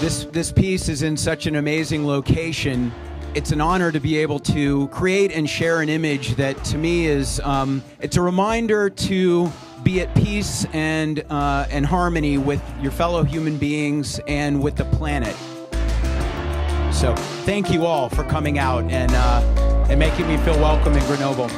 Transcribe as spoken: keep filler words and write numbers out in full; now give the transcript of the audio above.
This, this piece is in such an amazing location. It's an honor to be able to create and share an image that to me is, um, it's a reminder to be at peace and, uh, and harmony with your fellow human beings and with the planet. So thank you all for coming out and, uh, and making me feel welcome in Grenoble.